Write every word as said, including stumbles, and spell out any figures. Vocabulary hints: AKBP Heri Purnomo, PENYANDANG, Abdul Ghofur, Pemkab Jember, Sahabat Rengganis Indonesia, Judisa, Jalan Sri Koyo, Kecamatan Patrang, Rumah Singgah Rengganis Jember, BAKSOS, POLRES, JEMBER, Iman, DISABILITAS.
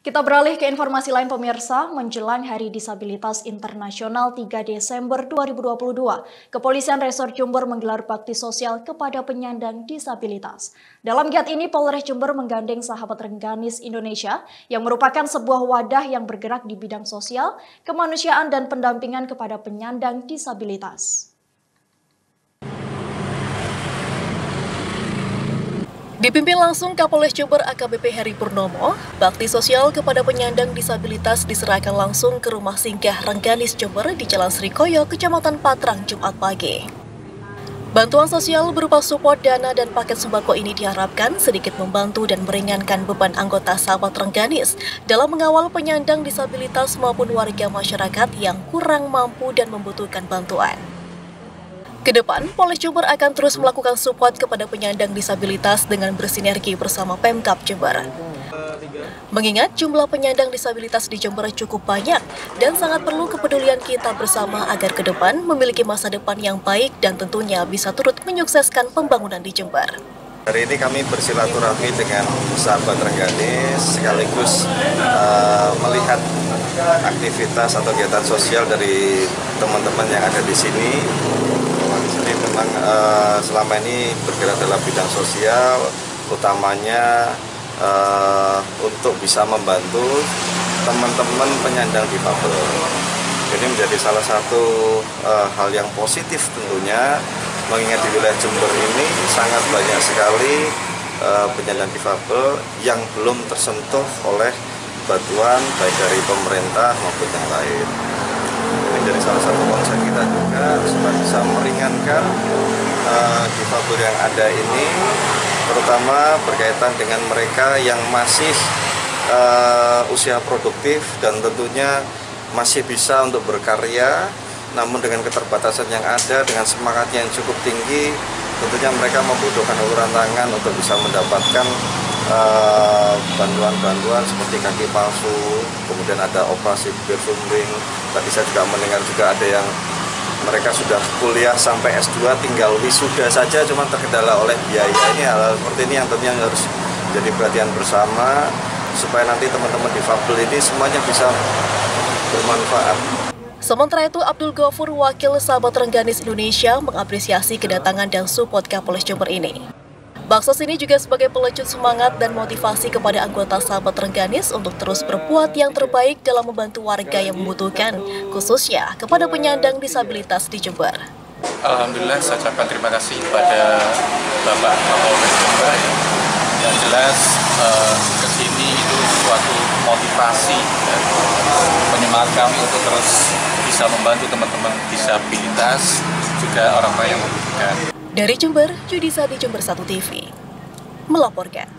Kita beralih ke informasi lain pemirsa, menjelang Hari Disabilitas Internasional tiga Desember dua ribu dua puluh dua, Kepolisian Resor Jember menggelar bakti sosial kepada penyandang disabilitas. Dalam giat ini, Polres Jember menggandeng Sahabat Rengganis Indonesia yang merupakan sebuah wadah yang bergerak di bidang sosial, kemanusiaan dan pendampingan kepada penyandang disabilitas. Dipimpin langsung Kapolres Jember A K B P Heri Purnomo, bakti sosial kepada penyandang disabilitas diserahkan langsung ke Rumah Singgah Rengganis Jember di Jalan Sri Koyo, Kecamatan Patrang, Jumat pagi. Bantuan sosial berupa support dana dan paket sembako ini diharapkan sedikit membantu dan meringankan beban anggota Sahabat Rengganis dalam mengawal penyandang disabilitas maupun warga masyarakat yang kurang mampu dan membutuhkan bantuan. Kedepan, Polres Jember akan terus melakukan support kepada penyandang disabilitas dengan bersinergi bersama Pemkab Jember. Mengingat jumlah penyandang disabilitas di Jember cukup banyak dan sangat perlu kepedulian kita bersama agar ke depan memiliki masa depan yang baik dan tentunya bisa turut menyukseskan pembangunan di Jember. Hari ini kami bersilaturahmi dengan Sahabat Rengganis sekaligus uh, melihat aktivitas atau kegiatan sosial dari teman-teman yang ada di sini. Jadi memang uh, selama ini bergerak dalam bidang sosial, utamanya uh, untuk bisa membantu teman-teman penyandang difabel. Ini menjadi salah satu uh, hal yang positif tentunya, mengingat di wilayah Jember ini sangat banyak sekali uh, penyandang difabel yang belum tersentuh oleh bantuan baik dari pemerintah maupun yang lain. Menjadi salah satu konsep kita juga supaya bisa meringankan uh, difabel yang ada ini, terutama berkaitan dengan mereka yang masih uh, usia produktif dan tentunya masih bisa untuk berkarya, namun dengan keterbatasan yang ada, dengan semangatnya yang cukup tinggi, tentunya mereka membutuhkan uluran tangan untuk bisa mendapatkan bantuan-bantuan uh, seperti kaki palsu, kemudian ada operasi bersumbing. Tadi saya juga mendengar juga ada yang mereka sudah kuliah sampai S dua, tinggal wisuda saja, cuma terkendala oleh biaya. Ini hal seperti ini yang tentunya harus jadi perhatian bersama supaya nanti teman-teman difabel ini semuanya bisa bermanfaat. Sementara itu, Abdul Ghofur, Wakil Sahabat Rengganis Indonesia, mengapresiasi kedatangan dan support Kapolres Jember ini. BAKSOS ini juga sebagai pelecut semangat dan motivasi kepada anggota Sahabat Rengganis untuk terus berbuat yang terbaik dalam membantu warga yang membutuhkan, khususnya kepada penyandang disabilitas di Jember. Alhamdulillah, saya ucapkan terima kasih kepada Bapak Kapolres Jember. Yang jelas, eh, kesini itu suatu motivasi dan penyemangat kami untuk terus bisa membantu teman-teman disabilitas, juga orang-orang yang membutuhkan. Dari Jember, Judisa di Jember satu T V melaporkan.